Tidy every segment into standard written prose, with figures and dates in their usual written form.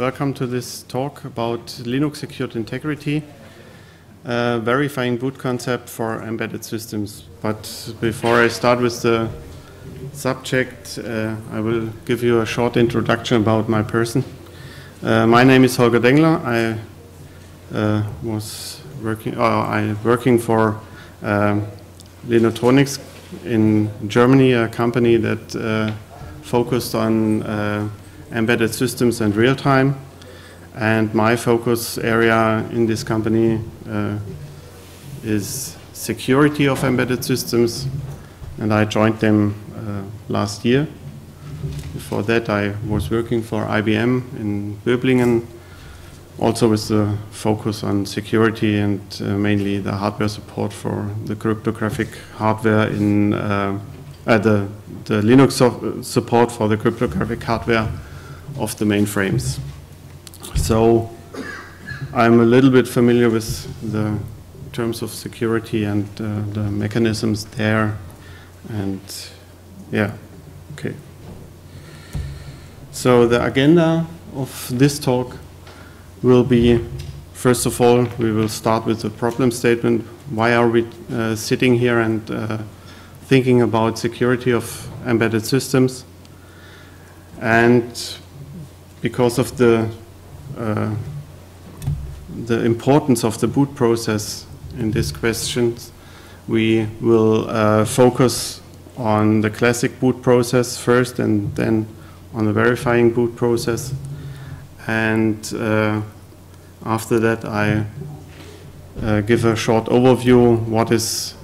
Welcome to this talk about Linux Secured Integrity, verifying boot concept for embedded systems. But before I start with the subject, I will give you a short introduction about my person. My name is Holger Dengler. I'm working for Linotronics in Germany, a company that focused on embedded systems and real-time, and my focus area in this company is security of embedded systems, and I joined them last year. Before that I was working for IBM in Böblingen, also with the focus on security and mainly the hardware support for the cryptographic hardware in the Linux support for the cryptographic hardware of the mainframes. So I'm a little bit familiar with the terms of security and the mechanisms there, and yeah, okay. So the agenda of this talk will be, first of all, we will start with the problem statement. Why are we sitting here and thinking about security of embedded systems? And because of the importance of the boot process in these questions, we will focus on the classic boot process first and then on the verifying boot process. And after that I give a short overview what is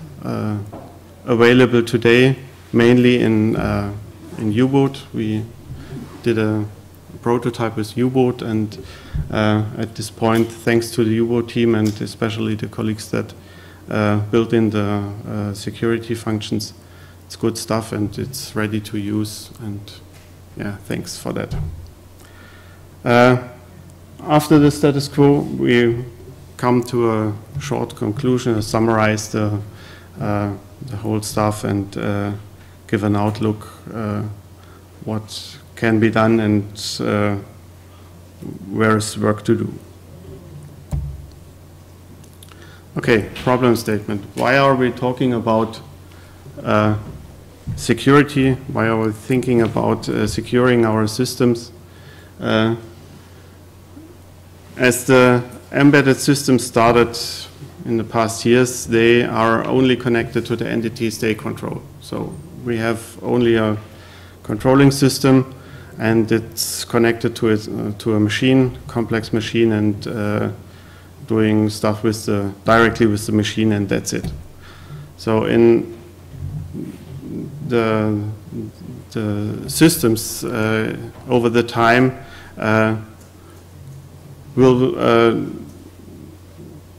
available today, mainly in U-Boot. We did a prototype with U-Boot, and at this point, thanks to the U-Boot team and especially the colleagues that built in the security functions, it's good stuff and it's ready to use, and yeah, thanks for that. After the status quo, we come to a short conclusion and summarize the whole stuff and give an outlook what can be done and where is work to do. Okay, problem statement. Why are we talking about security? Why are we thinking about securing our systems? As the embedded systems started in the past years, they are only connected to the entities they control. So we have only a controlling system, and it's connected to a machine, complex machine, and doing stuff with the, directly with the machine, and that's it. So in the systems over the time will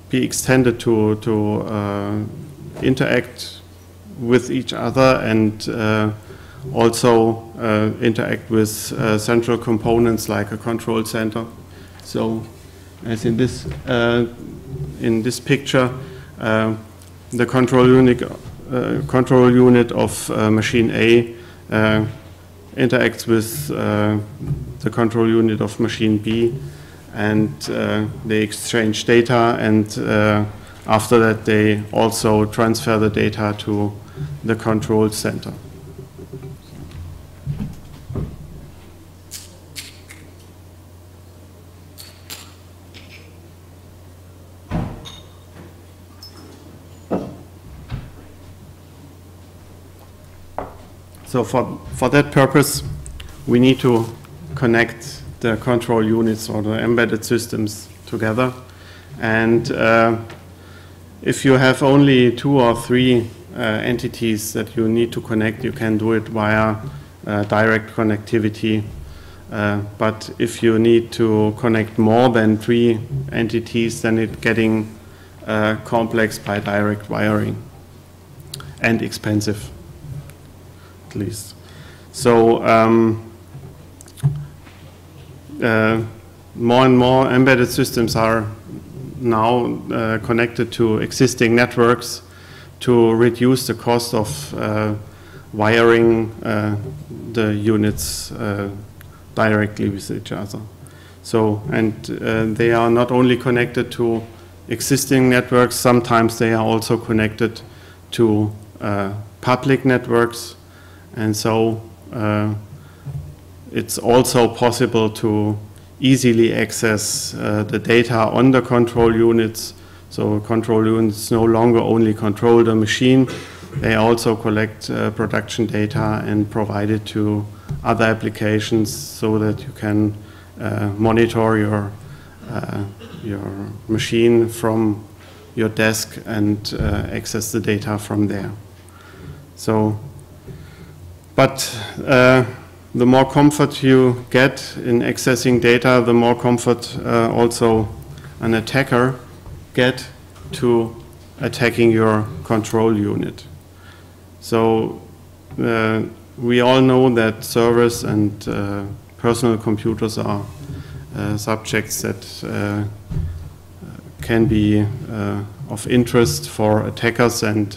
be extended to interact with each other and also interact with central components like a control center. So as in this picture, the control unit of machine A interacts with the control unit of machine B, and they exchange data, and after that they also transfer the data to the control center. So for that purpose, we need to connect the control units or the embedded systems together. And if you have only 2 or 3 entities that you need to connect, you can do it via direct connectivity. But if you need to connect more than 3 entities, then it's getting complex by direct wiring and expensive. At least. So more and more embedded systems are now connected to existing networks to reduce the cost of wiring the units directly with each other. So, and they are not only connected to existing networks, sometimes they are also connected to public networks, and so it's also possible to easily access the data on the control units. So control units no longer only control the machine, they also collect production data and provide it to other applications so that you can monitor your machine from your desk and access the data from there. So, but the more comfort you get in accessing data, the more comfort also an attacker get to attacking your control unit. So we all know that servers and personal computers are subjects that can be of interest for attackers, and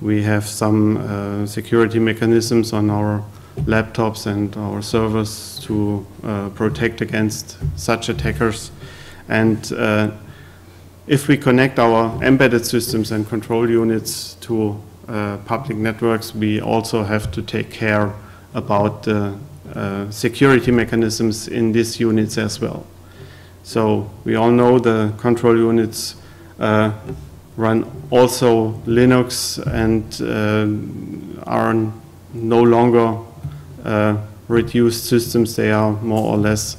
we have some security mechanisms on our laptops and our servers to protect against such attackers. And if we connect our embedded systems and control units to public networks, we also have to take care about the security mechanisms in these units as well. So we all know the control units run also Linux and are no longer reduced systems. They are more or less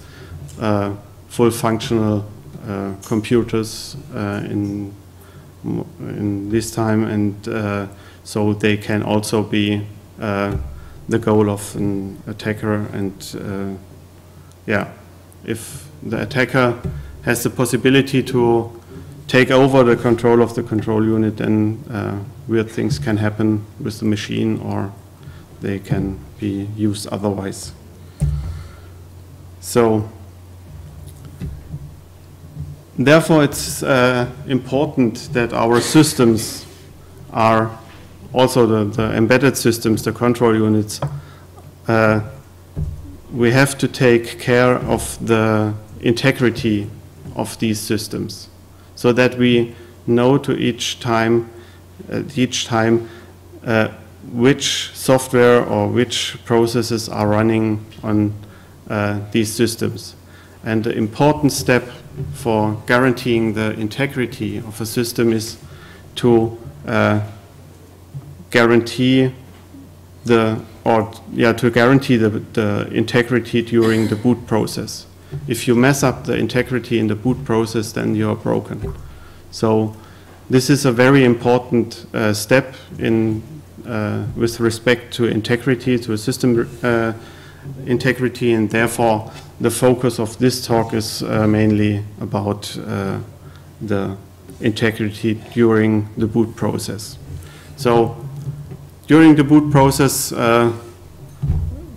full functional computers in this time, and so they can also be the goal of an attacker. And yeah, if the attacker has the possibility to take over the control of the control unit, then weird things can happen with the machine, or they can be used otherwise. So therefore it's important that our systems are also the embedded systems, the control units, we have to take care of the integrity of these systems, so that we know to each time which software or which processes are running on these systems. And the important step for guaranteeing the integrity of a system is to guarantee the integrity during the boot process. If you mess up the integrity in the boot process, then you are broken. So this is a very important step in with respect to integrity, to system integrity, and therefore the focus of this talk is mainly about the integrity during the boot process. So during the boot process,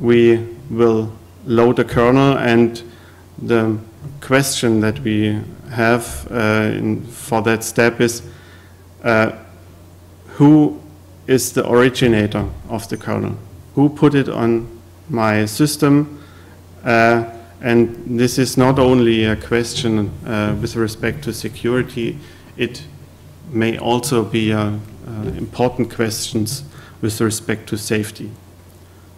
we will load the kernel, and the question that we have for that step is who is the originator of the kernel? Who put it on my system? And this is not only a question with respect to security, it may also be important questions with respect to safety.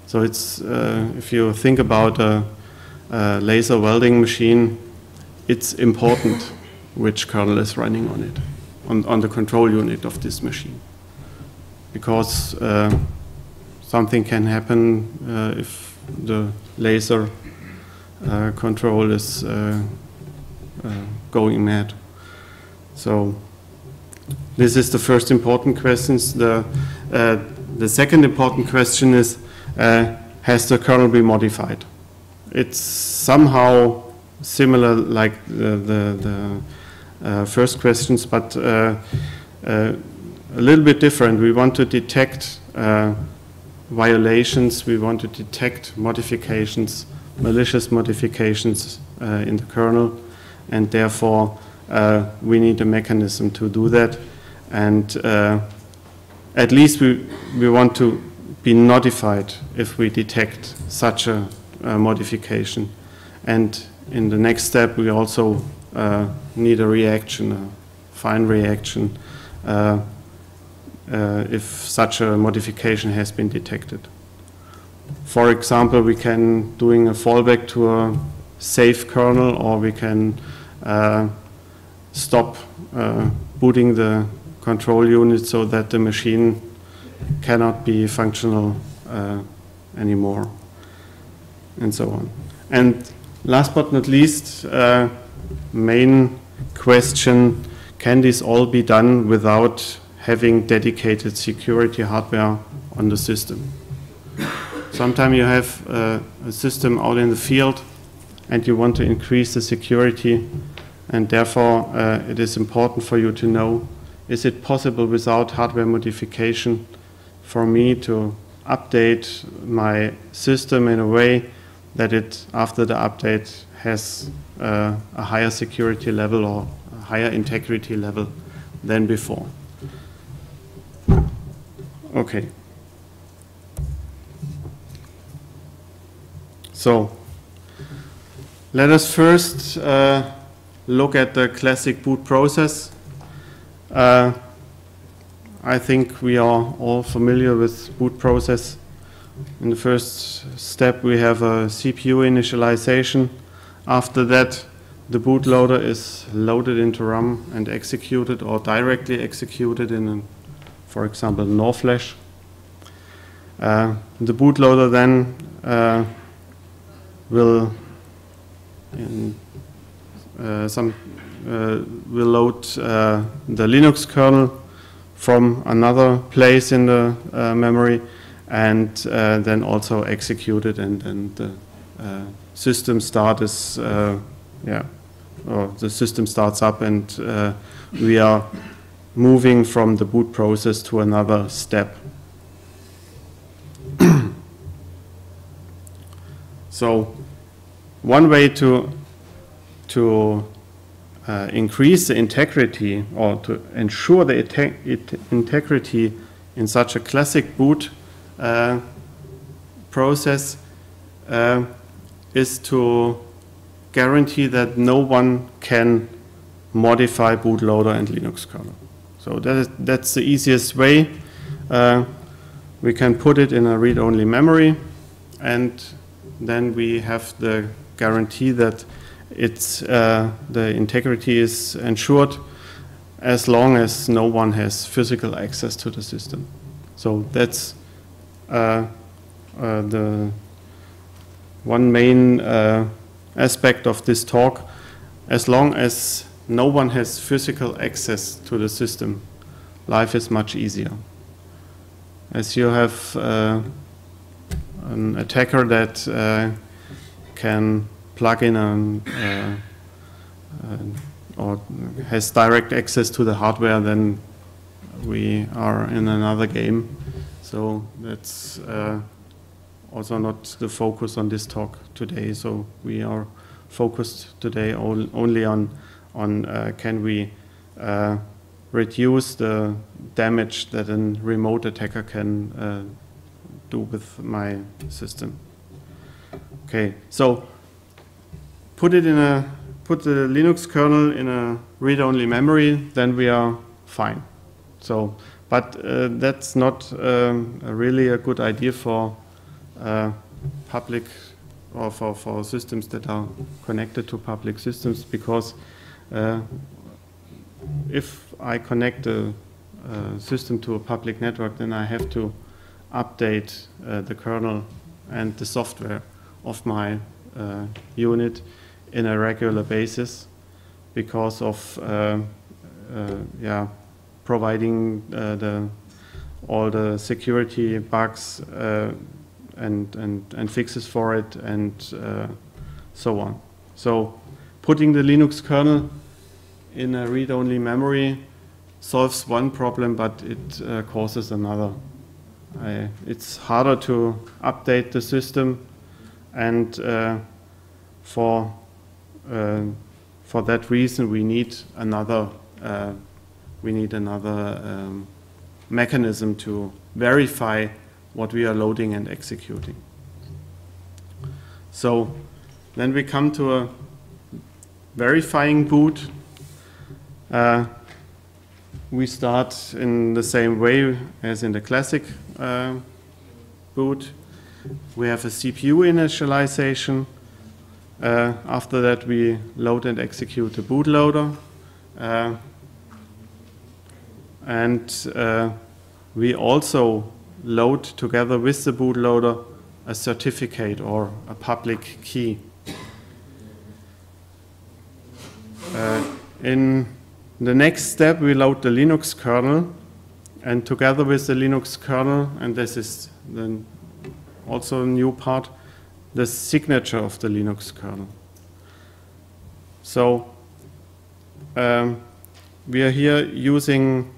So it's if you think about a laser welding machine, it's important which kernel is running on it, on the control unit of this machine, because something can happen if the laser control is going mad. So this is the first important question. The second important question is, has the kernel been modified? It's somehow similar like the first questions, but a little bit different. We want to detect violations, we want to detect modifications, malicious modifications in the kernel, and therefore we need a mechanism to do that. And at least we want to be notified if we detect such a modification. And in the next step, we also need a reaction, a fine reaction, if such a modification has been detected. For example, we can doing a fallback to a safe kernel, or we can stop booting the control unit so that the machine cannot be functional anymore, and so on. And last but not least, main question, can this all be done without having dedicated security hardware on the system? Sometimes you have a system out in the field and you want to increase the security, and therefore it is important for you to know, is it possible without hardware modification for me to update my system in a way that it, after the update, has a higher security level or a higher integrity level than before. Okay. So, let us first look at the classic boot process. I think we are all familiar with boot process. In the first step, we have a CPU initialization. After that, the bootloader is loaded into RAM and executed, or directly executed in, for example, NOR flash. The bootloader then will load the Linux kernel from another place in the memory, and then also execute it, and the system start is the system starts up, and we are moving from the boot process to another step. So one way to increase the integrity, or to ensure the integrity in such a classic boot process, is to guarantee that no one can modify bootloader and Linux kernel. So that's the easiest way. We can put it in a read-only memory, and then we have the guarantee that it's the integrity is ensured as long as no one has physical access to the system. So that's the one main aspect of this talk. As long as no one has physical access to the system, life is much easier. As you have an attacker that can plug in or has direct access to the hardware, then we are in another game. So that's also not the focus on this talk today. So we are focused today only on can we reduce the damage that a remote attacker can do with my system. Okay, so put the Linux kernel in a read-only memory, then we are fine. So, but that's not really a good idea for public, or for systems that are connected to public systems, because if I connect a system to a public network, then I have to update the kernel and the software of my unit in a regular basis, because of providing all the security bugs and fixes for it, and so on. So putting the Linux kernel in a read-only memory solves one problem, but it causes another. It's harder to update the system, and for that reason we need another mechanism to verify what we are loading and executing. So then we come to a verifying boot. We start in the same way as in the classic boot. We have a CPU initialization. After that, we load and execute the bootloader. We also load together with the bootloader a certificate or a public key. In the next step, we load the Linux kernel, and together with the Linux kernel, and this is then also a new part, the signature of the Linux kernel. So we are here using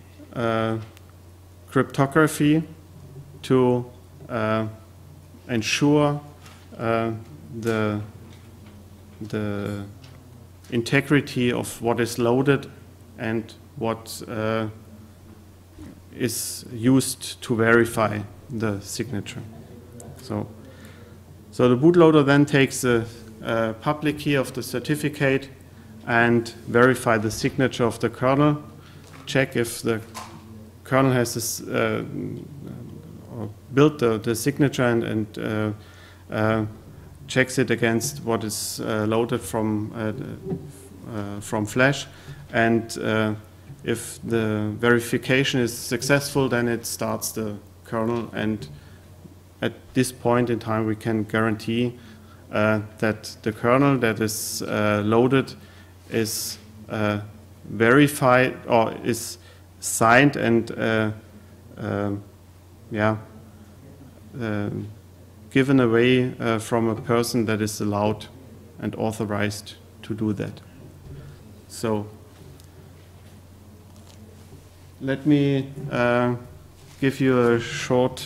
cryptography to ensure the integrity of what is loaded and what is used to verify the signature. So the bootloader then takes the public key of the certificate and verify the signature of the kernel, check if the kernel has this, built the signature and checks it against what is loaded from flash, and if the verification is successful, then it starts the kernel, and at this point in time we can guarantee that the kernel that is loaded is verified or is signed and given away from a person that is allowed and authorized to do that. So let me give you a short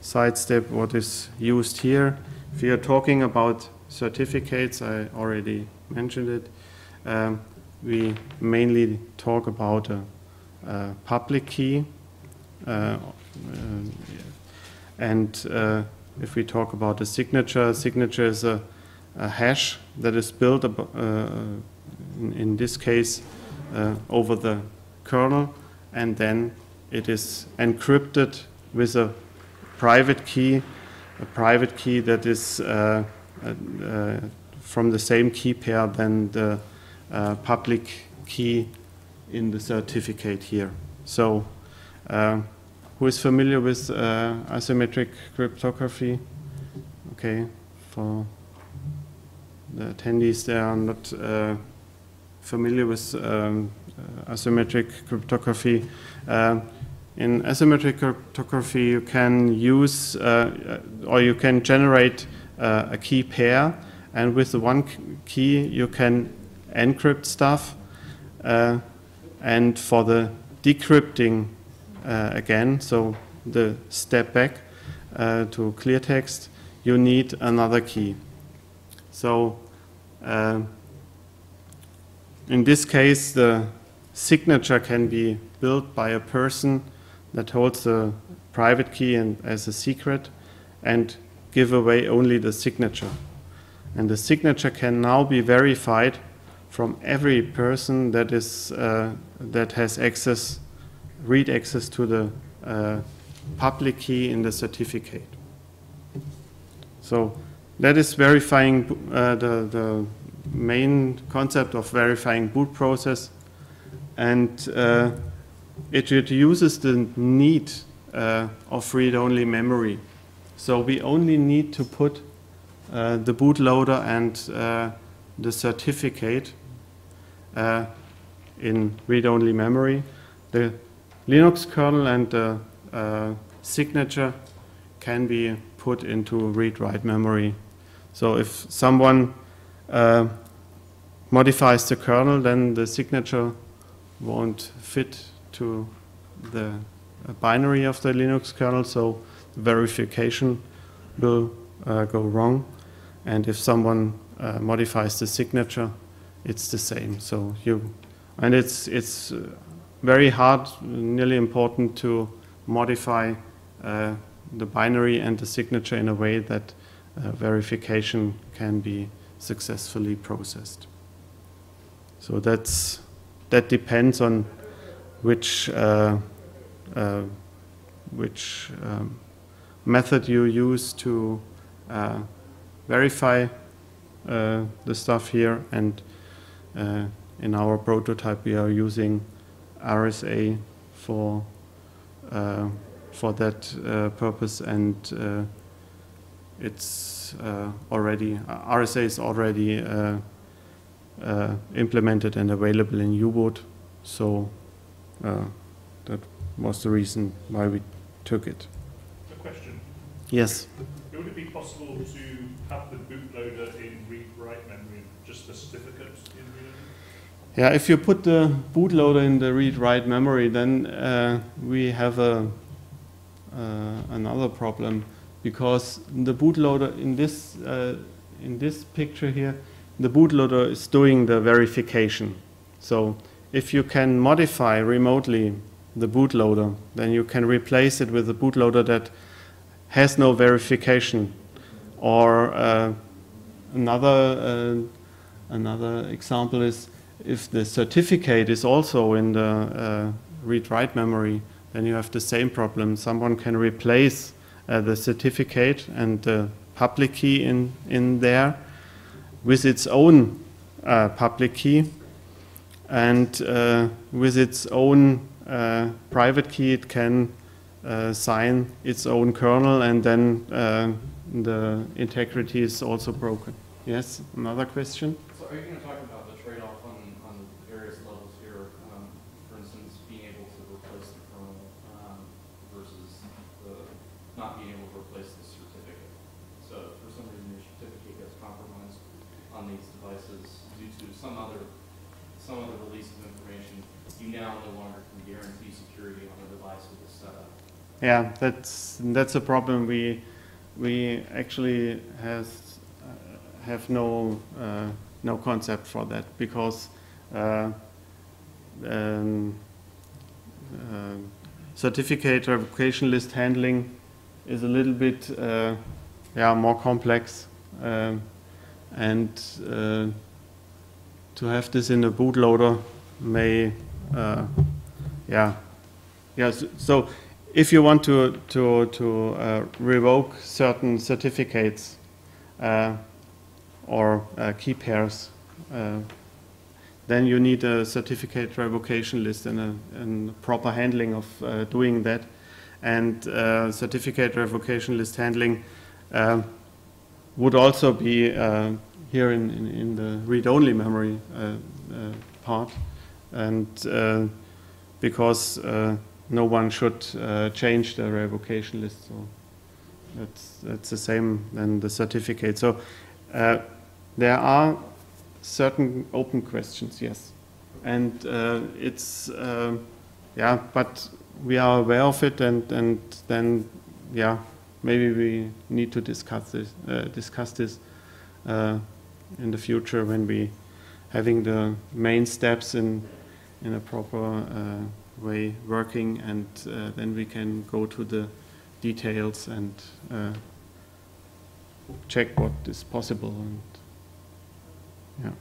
sidestep what is used here. If you're talking about certificates, I already mentioned it. We mainly talk about a public key. If we talk about the signature is a hash that is built in this case over the kernel, and then it is encrypted with a private key, that is from the same key pair than the public key in the certificate here. So who is familiar with asymmetric cryptography? Okay, for the attendees there are not familiar with asymmetric cryptography. In asymmetric cryptography, you can use or you can generate a key pair, and with the one key you can encrypt stuff, and for the decrypting again, so the step back to clear text, you need another key. So in this case, the signature can be built by a person that holds a private key and as a secret and give away only the signature. And the signature can now be verified from every person that is that has access, read access to the public key in the certificate. So that is verifying the main concept of verifying boot process, and it reduces the need of read-only memory. So we only need to put the bootloader and the certificate in read-only memory. The Linux kernel and the signature can be put into read-write memory. So if someone modifies the kernel, then the signature won't fit to the binary of the Linux kernel, so verification will go wrong. And if someone modifies the signature, it's the same. So you, and it's very hard, nearly important to modify the binary and the signature in a way that verification can be successfully processed. So that depends on which method you use to verify the stuff here. And in our prototype, we are using RSA for that purpose, and it's already RSA is already implemented and available in U-Boot, so that was the reason why we took it. A question. Yes. Would it be possible to have the bootloader in read-write memory, just the certificate in read-only? Yeah, if you put the bootloader in the read-write memory, then we have a another problem, because the bootloader in this picture here, the bootloader is doing the verification. So if you can modify remotely the bootloader, then you can replace it with a bootloader that has no verification. Or another example is if the certificate is also in the read-write memory, then you have the same problem. Someone can replace the certificate and the public key in there with its own public key, and with its own private key it can sign its own kernel, and then the integrity is also broken. Yes, another question? So are you going to talk about the trade-off on the various levels here, for instance, being able to replace the kernel versus not being able to replace the certificate? So for some reason your certificate gets compromised on these devices due to some other release of information, you now no longer can guarantee security on a device with this setup. Yeah, that's a problem. We actually have no concept for that, because certificate revocation list handling is a little bit more complex, and to have this in a bootloader may So if you want to revoke certain certificates or key pairs, then you need a certificate revocation list and a proper handling of doing that. And certificate revocation list handling would also be here in the read-only memory part, and because no one should change the revocation list, so that's the same than the certificate. So there are certain open questions, yes, and it's but we are aware of it, and then maybe we need to discuss this in the future when we having the main steps in a proper way working, and then we can go to the details and check what is possible. And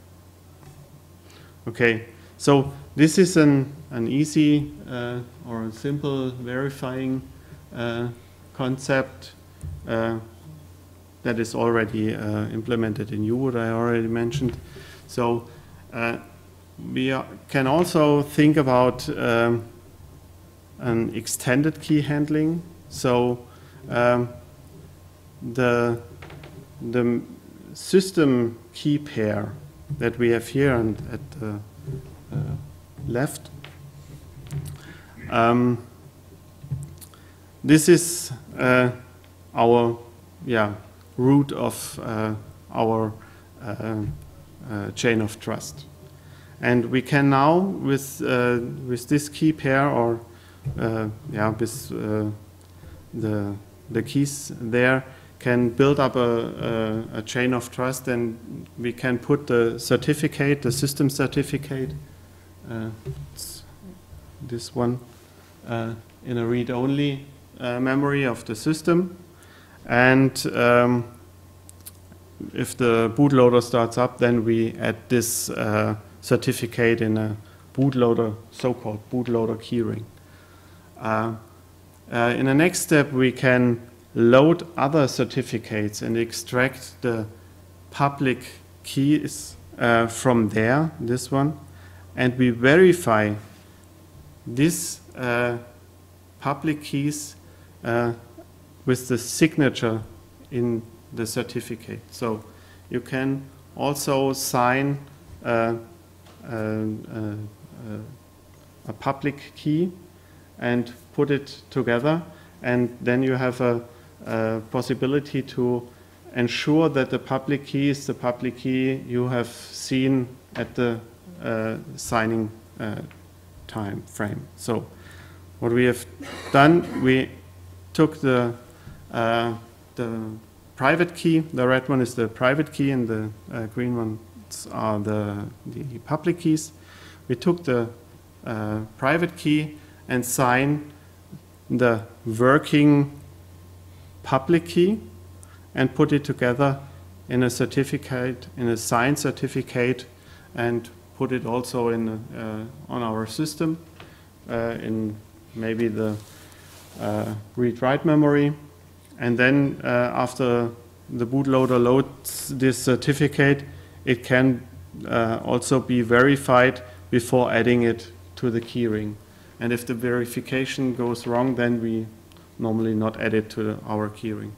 okay, so this is an easy or a simple verifying concept that is already implemented in U-Boot, I already mentioned. So we can also think about an extended key handling. So the system key pair that we have here and at the left, this is our root of our chain of trust, and we can now with this key pair or with the keys there can build up a chain of trust, and we can put the certificate, the system certificate, this one, in a read-only memory of the system. And if the bootloader starts up, then we add this certificate in a bootloader, so-called bootloader keyring. In the next step, we can load other certificates and extract the public keys from there, this one, and we verify these public keys with the signature in the certificate. So you can also sign a public key and put it together, and then you have a possibility to ensure that the public key is the public key you have seen at the signing time frame. So what we have done, we took the private key. The red one is the private key and the green ones are the public keys. We took the private key and signed the working public key and put it together in a certificate, in a signed certificate, and put it also in on our system in maybe the read-write memory. And then after the bootloader loads this certificate, it can also be verified before adding it to the keyring. And if the verification goes wrong, then we normally not add it to our keyring.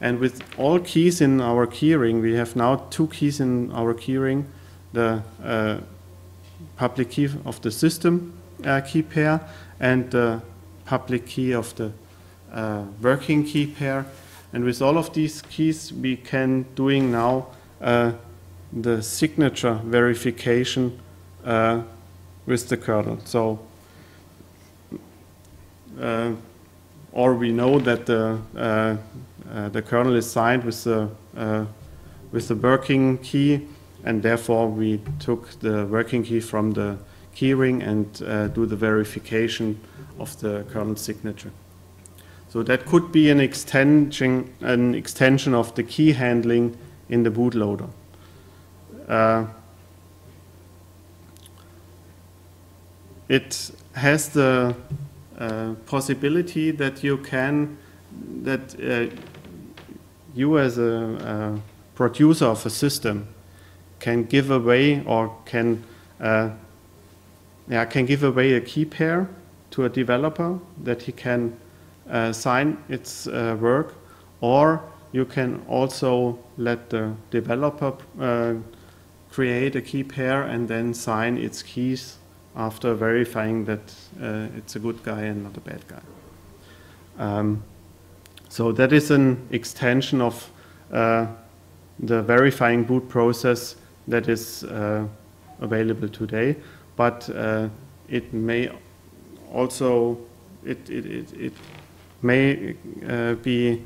And with all keys in our keyring, we have now two keys in our keyring, the public key of the system key pair and the public key of the working key pair. And with all of these keys, we can doing now the signature verification with the kernel. So or we know that the kernel is signed with the working key, and therefore we took the working key from the keyring and do the verification of the kernel signature. So that could be an extension of the key handling in the bootloader. It has the possibility that you can, you as a producer of a system can give away or can give away a key pair to a developer that he can sign its work, or you can also let the developer create a key pair and then sign its keys after verifying that it's a good guy and not a bad guy. So that is an extension of the verifying boot process that is available today, but it may also it may be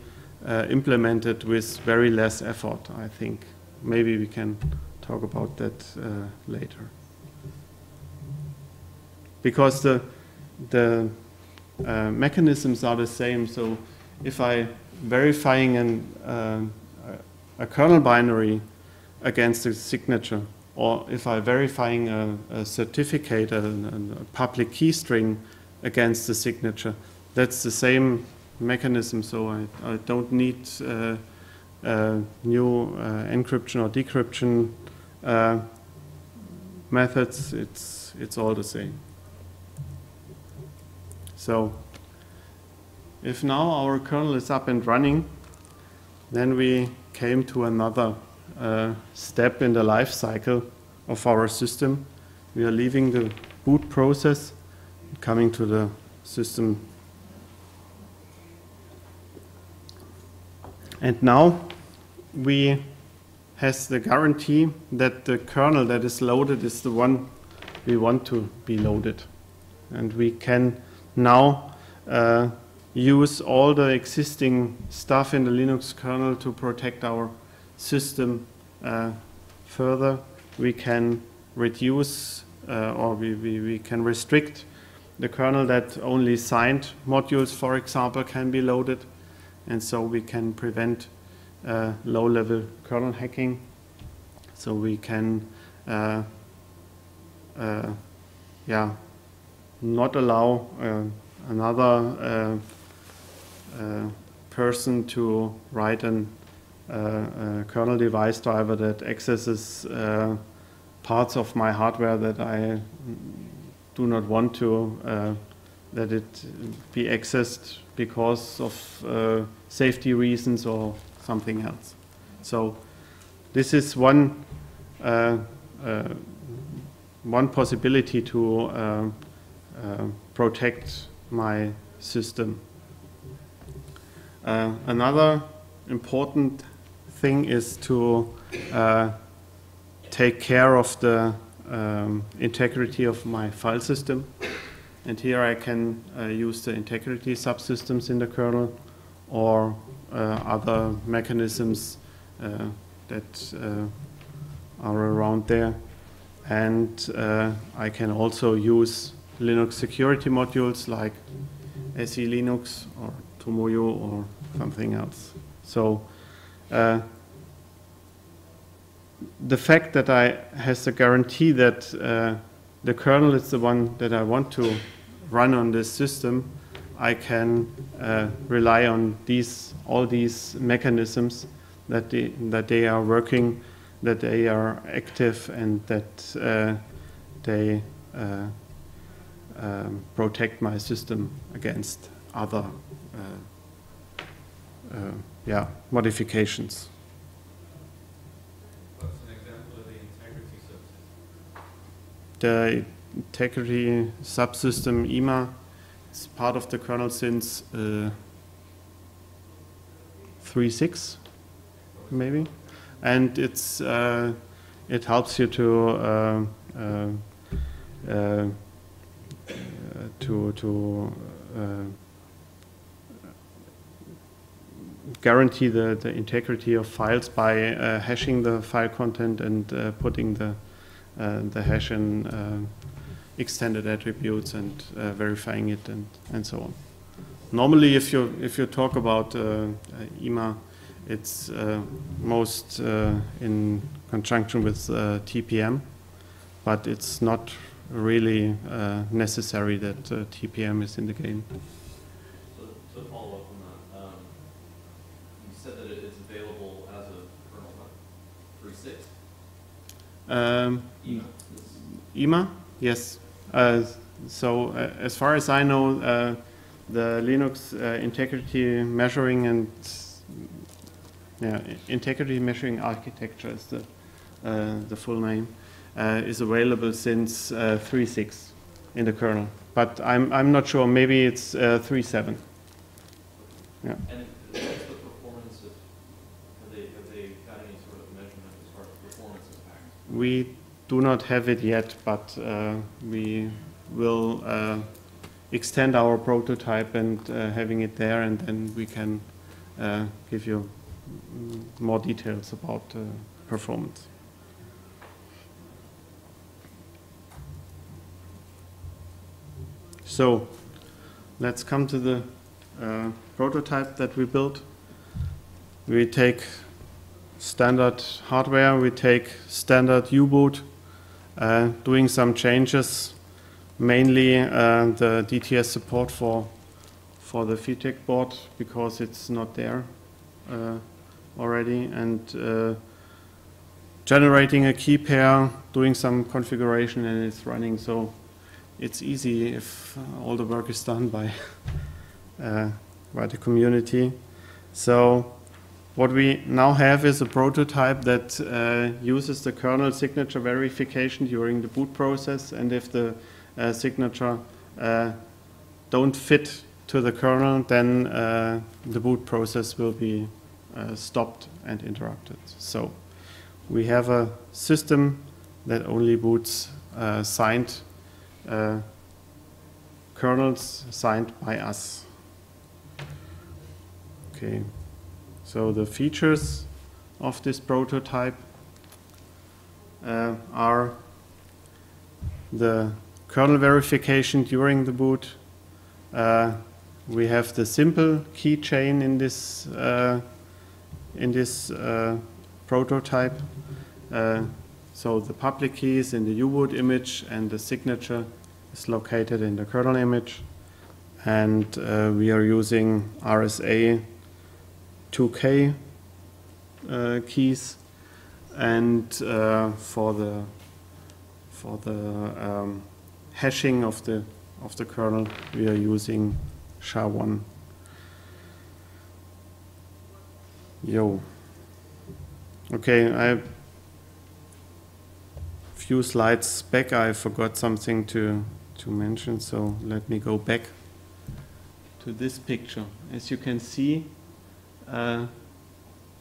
implemented with very less effort, I think. Maybe we can talk about that later. Because the mechanisms are the same, so if I verifying a kernel binary against a signature, or if I verifying a certificate, a public key string against the signature, that's the same mechanism, so I don't need new encryption or decryption methods. It's all the same. So if now our kernel is up and running, then we came to another step in the life cycle of our system. We are leaving the boot process, coming to the system. And now we has the guarantee that the kernel that is loaded is the one we want to be loaded. And we can now use all the existing stuff in the Linux kernel to protect our system further. We can reduce or we can restrict the kernel that only signed modules, for example, can be loaded, and so we can prevent low-level kernel hacking. So we can yeah, not allow another person to write an kernel device driver that accesses parts of my hardware that I do not want to that it be accessed because of safety reasons or something else. So this is one one possibility to protect my system. Another important thing is to take care of the integrity of my file system. And here I can use the integrity subsystems in the kernel or other mechanisms that are around there. And I can also use Linux security modules like SELinux or Tomoyo or something else. So the fact that I has the guarantee that the kernel is the one that I want to run on this system, I can rely on all these mechanisms that they are working, that they are active, and that they protect my system against other yeah, modifications. What's an example of the integrity subsystem? The integrity subsystem IMA is part of the kernel since 3.6 maybe, and it's it helps you to guarantee the integrity of files by hashing the file content and putting the hash in extended attributes and verifying it and so on. Normally, if you talk about IMA, it's most in conjunction with TPM, but it's not really necessary that TPM is in the game. So to follow up on that, you said that it is available as a kernel 3.6. IMA? Yes. So as far as I know, the Linux integrity measuring and yeah, integrity measuring architecture is the full name, is available since 3.6 in the kernel, but I'm not sure. Maybe it's 3.7. Yeah. And what's the performance of? Have they got any sort of measurement as far as performance impact? We do not have it yet, but we will extend our prototype and having it there, and then we can give you more details about performance. So let's come to the prototype that we built. We take standard hardware, we take standard U-Boot, doing some changes, mainly the DTS support for the FeeTech board because it's not there already, and generating a key pair, doing some configuration, and it's running. So it's easy if all the work is done by the community. So what we now have is a prototype that uses the kernel signature verification during the boot process, and if the signature don't fit to the kernel, then the boot process will be stopped and interrupted. So we have a system that only boots signed kernels signed by us. Okay, so the features of this prototype are the kernel verification during the boot. We have the simple keychain in this prototype, So the public key is in the U-Boot image and the signature is located in the kernel image. And we are using RSA 2K keys, and for the hashing of the kernel, we are using SHA1. Yo. Okay, I few slides back. I forgot something to mention, so let me go back to this picture. As you can see,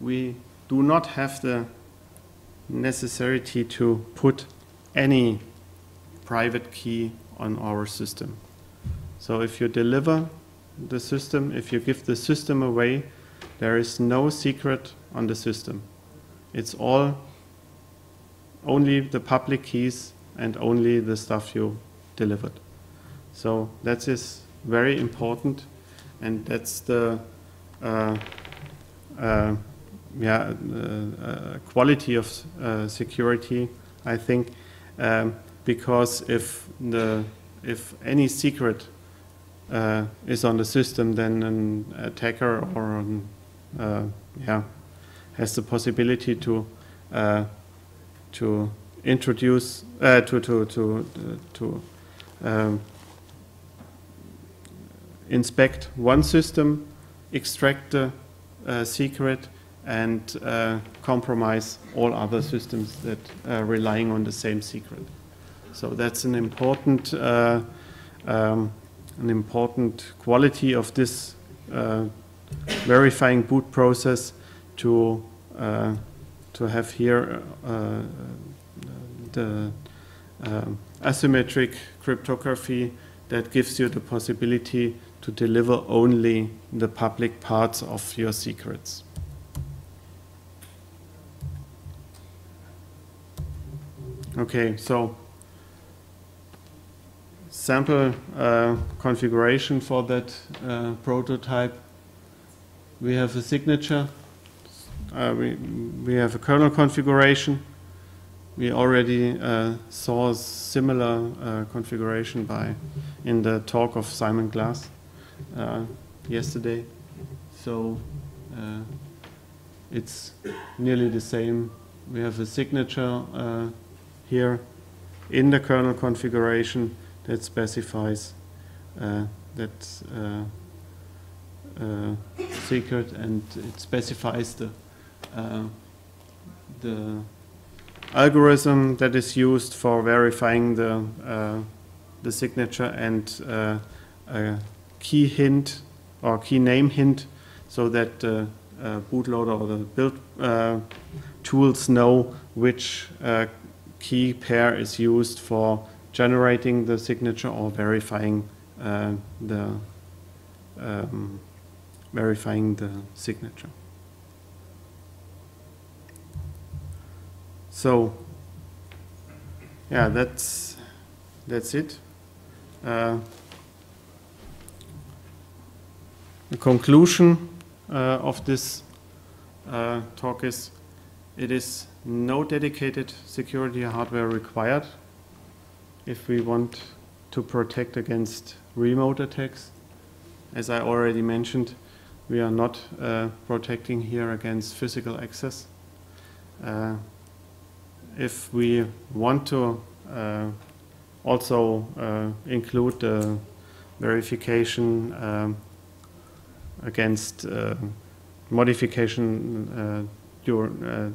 we do not have the necessity to put any private key on our system. So if you deliver the system, if you give the system away, there is no secret on the system. It's all only the public keys and only the stuff you delivered. So that is very important, and that's the quality of security, I think, because if any secret is on the system, then an attacker or has the possibility to introduce inspect one system, extract the secret, and compromise all other systems that are relying on the same secret. So that's an important quality of this verifying boot process, to have here the asymmetric cryptography that gives you the possibility to deliver only the public parts of your secrets. Okay, so sample configuration for that prototype. We have a signature, we have a kernel configuration. We already saw similar configuration in the talk of Simon Glass yesterday. So it's nearly the same. We have a signature here in the kernel configuration that specifies that secret, and it specifies the algorithm that is used for verifying the signature, and a key hint or key name hint, so that the bootloader or the build tools know which key pair is used for generating the signature or verifying the signature. So, yeah, that's it. The conclusion of this talk is: it is no dedicated security hardware required if we want to protect against remote attacks. As I already mentioned, we are not protecting here against physical access. If we want to also include verification against modification during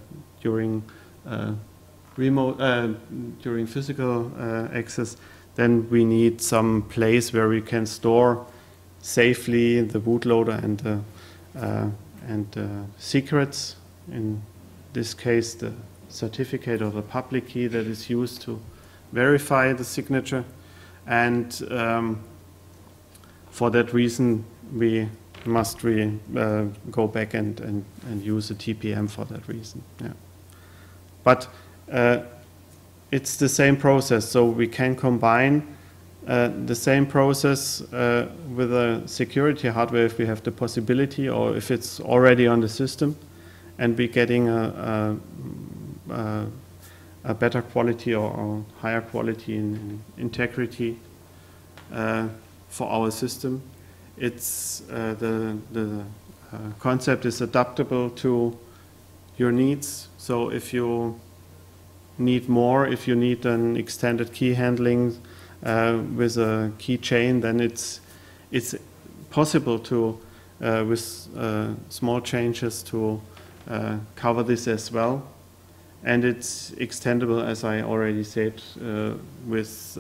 physical access, then we need some place where we can store safely the bootloader and the secrets. In this case, the certificate or the public key that is used to verify the signature, and for that reason we must go back and use a TPM for that reason. Yeah, but it's the same process, so we can combine the same process with a security hardware if we have the possibility, or if it's already on the system, and we're getting a better quality or higher quality and integrity for our system. It's the concept is adaptable to your needs. So if you need more, if you need an extended key handling with a key chain, then it's possible to with small changes to cover this as well. And it's extendable, as I already said, with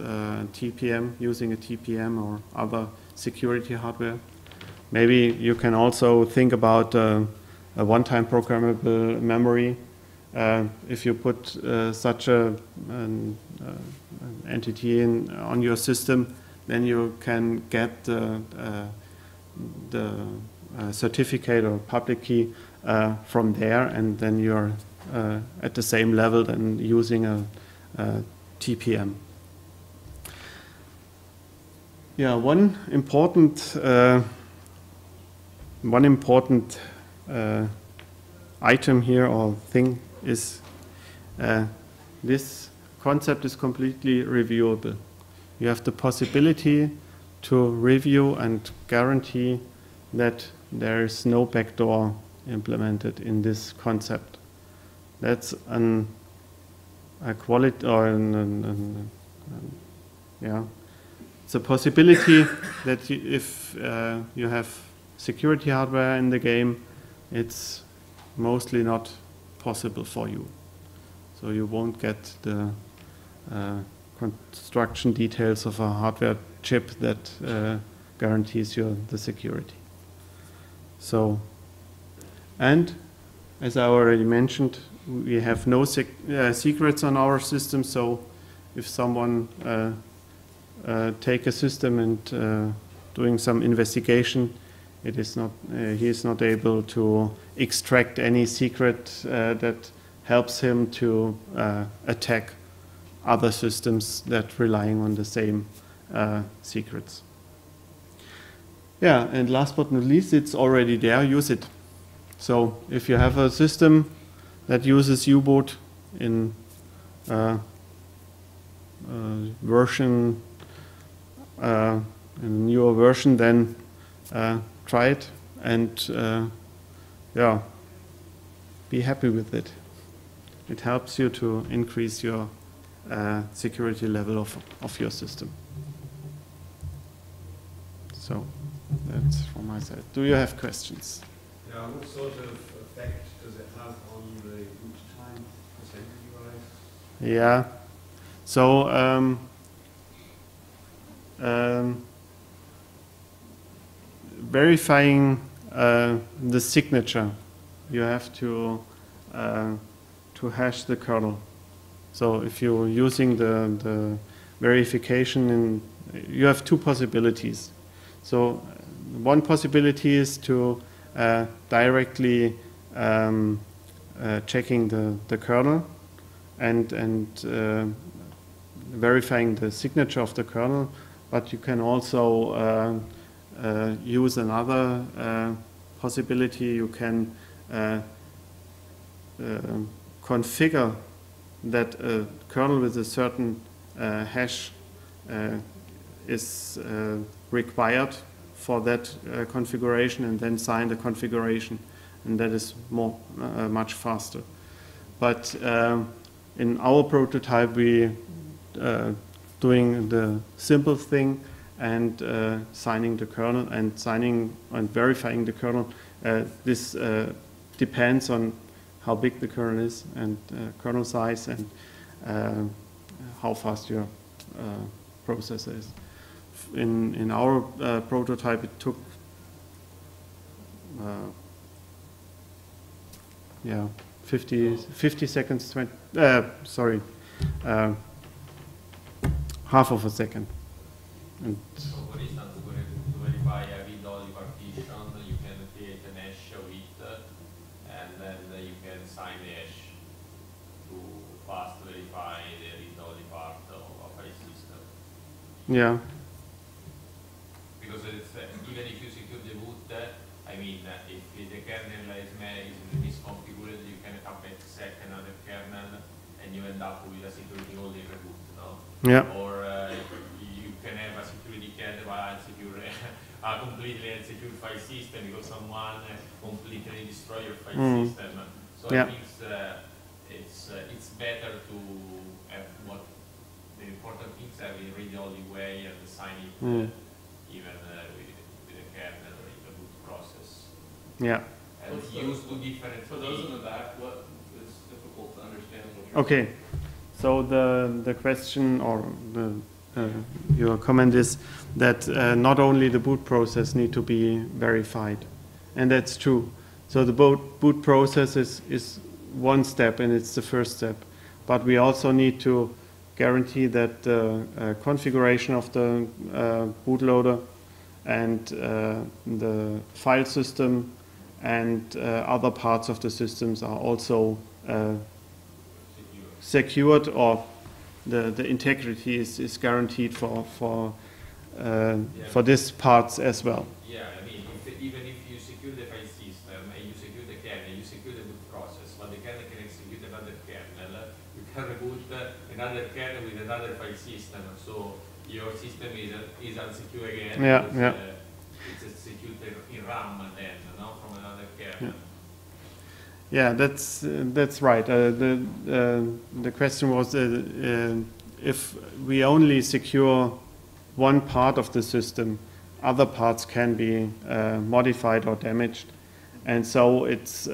TPM, using a TPM or other security hardware. Maybe you can also think about a one-time programmable memory. If you put such an entity in, on your system, then you can get the certificate or public key from there, and then you're at the same level than using a TPM. Yeah, one important item here or thing is this concept is completely reviewable. You have the possibility to review and guarantee that there is no backdoor implemented in this concept. That's it's a possibility that if you have security hardware in the game, it's mostly not possible for you. So you won't get the construction details of a hardware chip that guarantees you the security. So, and as I already mentioned, we have no secrets on our system, so if someone take a system and doing some investigation, it is not, he is not able to extract any secret that helps him to attack other systems that relying on the same secrets. Yeah, and last but not least, it's already there, use it. So if you have a system that uses U-Boot in a newer version, then try it and yeah, be happy with it. It helps you to increase your security level of your system. So that's from my side. Do you have questions? Yeah, what sort of effect does it have on the boot time percentage-wise? Yeah. So verifying the signature, you have to hash the kernel. So if you're using the verification, you have two possibilities. So one possibility is to directly checking the kernel and verifying the signature of the kernel, but you can also use another possibility. You can configure that a kernel with a certain hash is required for that configuration, and then sign the configuration, and that is more much faster. But in our prototype, we doing the simple thing and signing the kernel and signing and verifying the kernel. This depends on how big the kernel is and kernel size and how fast your processor is. In our prototype, it took yeah 50 seconds, 20, sorry, half of a second. And so for instance, to verify a read-only partition, you can create an hash of it, and then you can sign the hash to fast verify the read-only part of a system. Yeah. Because it's, even if you secure the boot, I mean, if the kernel is misconfigured, you can update another kernel, and you even that with a security only reboot, no? Yeah. Or you can have a security cat that secure a completely unsecured file system because someone completely destroyed your file system. So yeah. I think it's better to have what the important things have in read only way and sign it even with a cat and the boot process. Yeah. And use two different. For those in the back, what is difficult to understand? What you're okay. So the question or the your comment is that not only the boot process need to be verified, and that's true. So the boot process is one step, and it's the first step. But we also need to guarantee that the configuration of the bootloader and the file system and other parts of the systems are also secured, or the integrity is guaranteed for these parts as well. Yeah, I mean, even if you secure the file system and you secure the kernel, you secure the boot process, but the kernel can execute another kernel, you can reboot another kernel with another file system, so your system is unsecure again. Yeah, yeah. It's executed in RAM then, not from another kernel. Yeah, that's right. The question was if we only secure one part of the system, other parts can be modified or damaged, and so it's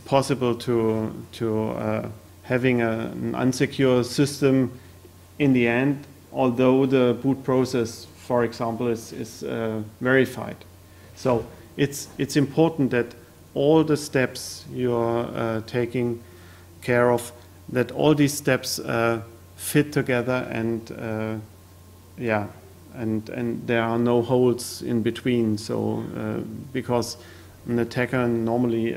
possible to having an unsecure system in the end, although the boot process, for example, is verified. So it's important that all the steps you're taking care of, that all these steps fit together and there are no holes in between. So because an attacker normally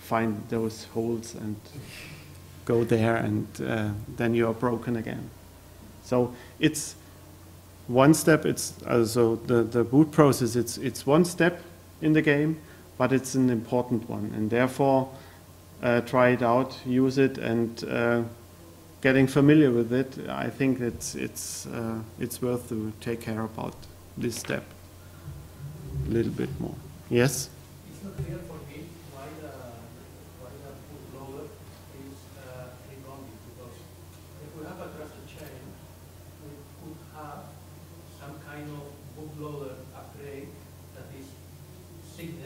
find those holes and go there, and then you are broken again. So it's one step. It's also the boot process. It's one step in the game, but it's an important one, and therefore try it out, use it, and getting familiar with it, I think it's worth to take care about this step a little bit more. Yes? It's not clear for me why the bootloader is rebounded, because if we have a trusted chain, we could have some kind of bootloader upgrade that is signed,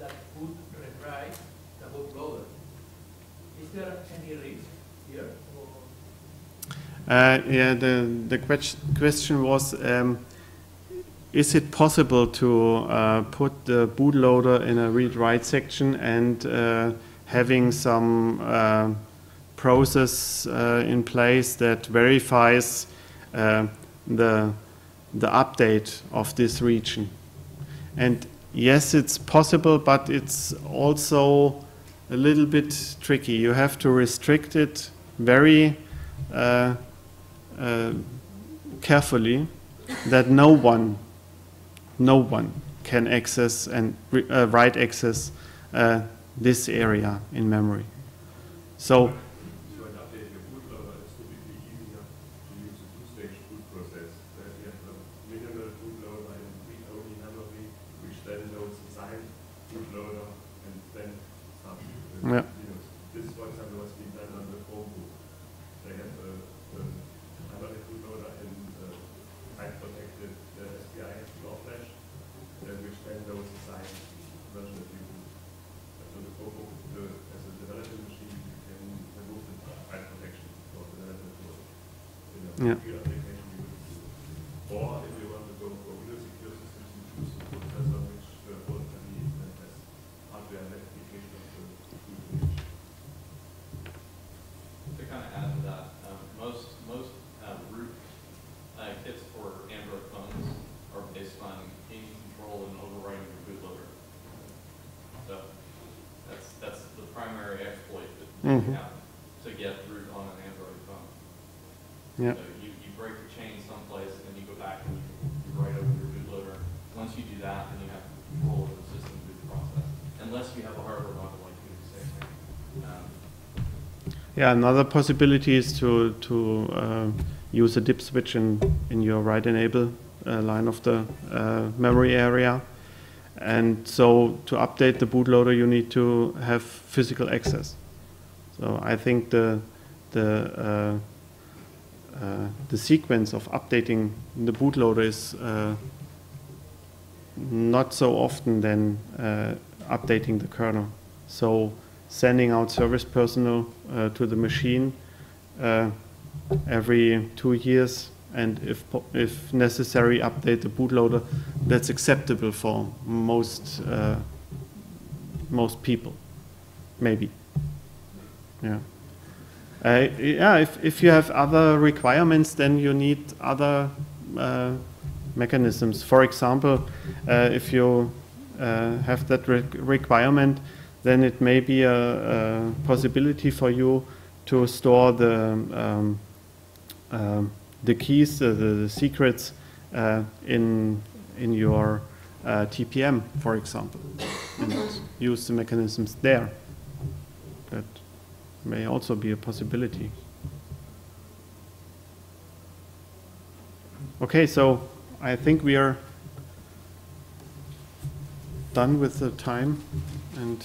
that could rewrite the bootloader. Is there any risk here? Yeah, the question was, is it possible to put the bootloader in a read-write section and having some process in place that verifies the update of this region? And yes, it's possible, but it's also a little bit tricky. You have to restrict it very carefully, that no one can access and write access this area in memory. So yeah. This is, for example, what's being done on the Chromebook. They have another bootloader and unprotected SPI floor flash, which then loads the signed version of U-Boot. So the Chromebook, as a development machine, you can remove the file protection for the development floor. Yeah. Or if you want to go for Windows secure systems, you choose the processor which both can be as hardware and application of the. To kind of add to that, most root kits for Android phones are based on game control and overriding the bootloader. So that's the primary exploit that you have to get root on an Android phone. Yep. So you break the chain someplace, and then you go back and you write over your bootloader. Once you do that, then you have control of the system boot process, unless you have a hardware model. Yeah, another possibility is to use a dip switch in your write enable line of the memory area. And so to update the bootloader, you need to have physical access. So I think the sequence of updating the bootloader is not so often than updating the kernel. So sending out service personnel to the machine every 2 years, and if necessary, update the bootloader. That's acceptable for most people, maybe. Yeah. Yeah. If you have other requirements, then you need other mechanisms. For example, if you have that requirement, then it may be a possibility for you to store the keys, the secrets in your TPM, for example, and use the mechanisms there. That may also be a possibility. Okay, so I think we are done with the time, and